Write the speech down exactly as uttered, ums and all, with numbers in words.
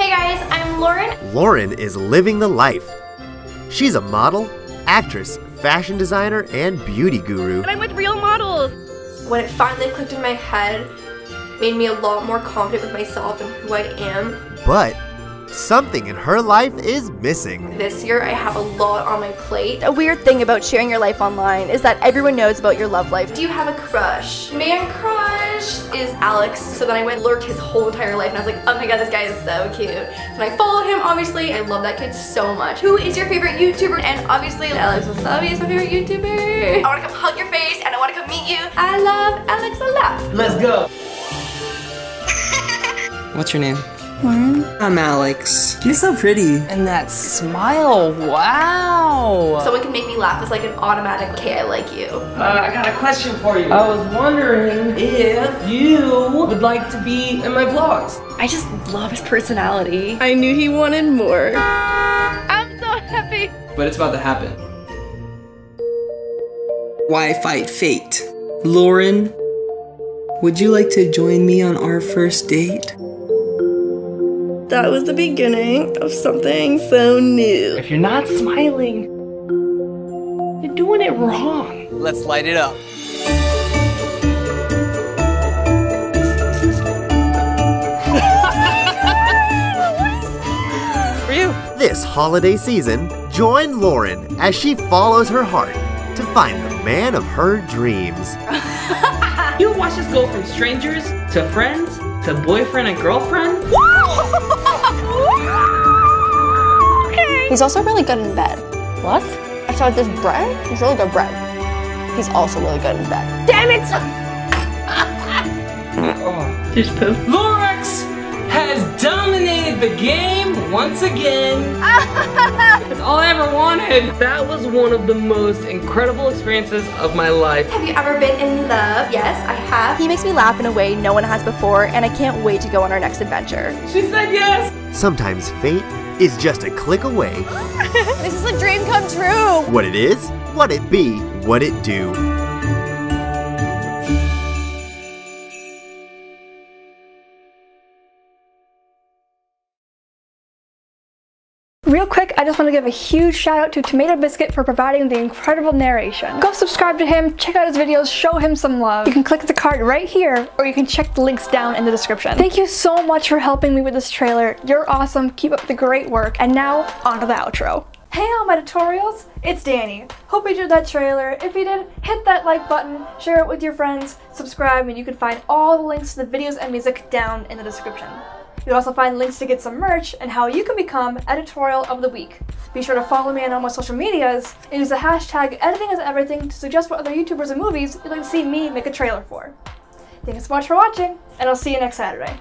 Hey guys, I'm Lauren. Lauren is living the life. She's a model, actress, fashion designer, and beauty guru. And I'm with real models. When it finally clicked in my head, it made me a lot more confident with myself and who I am. But something in her life is missing. This year I have a lot on my plate. A weird thing about sharing your life online is that everyone knows about your love life. Do you have a crush? Man crush is Alex. So then I went and lurked his whole entire life and I was like, oh my god, this guy is so cute. So I followed him, obviously. I love that kid so much. Who is your favorite YouTuber? And obviously Alex Wassabi is my favorite YouTuber. I wanna come hug your face and I wanna come meet you. I love Alex a lot. Let's go. What's your name? Lauren. I'm Alex. You're so pretty. And that smile, wow. Someone can make me laugh is like an automatic, okay, I like you. Uh, I got a question for you. I was wondering if you would like to be in my vlogs. I just love his personality. I knew he wanted more. I'm so happy. But it's about to happen. Why fight fate? Lauren, would you like to join me on our first date? That was the beginning of something so new. If you're not smiling, you're doing it wrong. Let's light it up. For you. This holiday season, join Lauren as she follows her heart to find the man of her dreams. You watch us go from strangers to friends to boyfriend and girlfriend. Woo! He's also really good in bed. What? I tried this bread. He's really good bread. He's also really good in bed. Damn it! Oh, there's poop. Lorax has dominated the game once again. That's all I ever wanted. That was one of the most incredible experiences of my life. Have you ever been in love? Yes, I have. He makes me laugh in a way no one has before, and I can't wait to go on our next adventure. She said yes! Sometimes fate is just a click away. This is a dream come true. What it is, what it be, what it do. Real quick, I just want to give a huge shout out to Tomato Bisquette for providing the incredible narration. Go subscribe to him, check out his videos, show him some love. You can click the card right here, or you can check the links down in the description. Thank you so much for helping me with this trailer. You're awesome, keep up the great work. And now, onto the outro. Hey all my tutorials, it's Danny. Hope you enjoyed that trailer. If you did, hit that like button, share it with your friends, subscribe, and you can find all the links to the videos and music down in the description. You'll also find links to get some merch and how you can become Editorial of the Week. Be sure to follow me on all my social medias and use the hashtag Editing Is Everything to suggest what other YouTubers and movies you'd like to see me make a trailer for. Thanks so much for watching, and I'll see you next Saturday.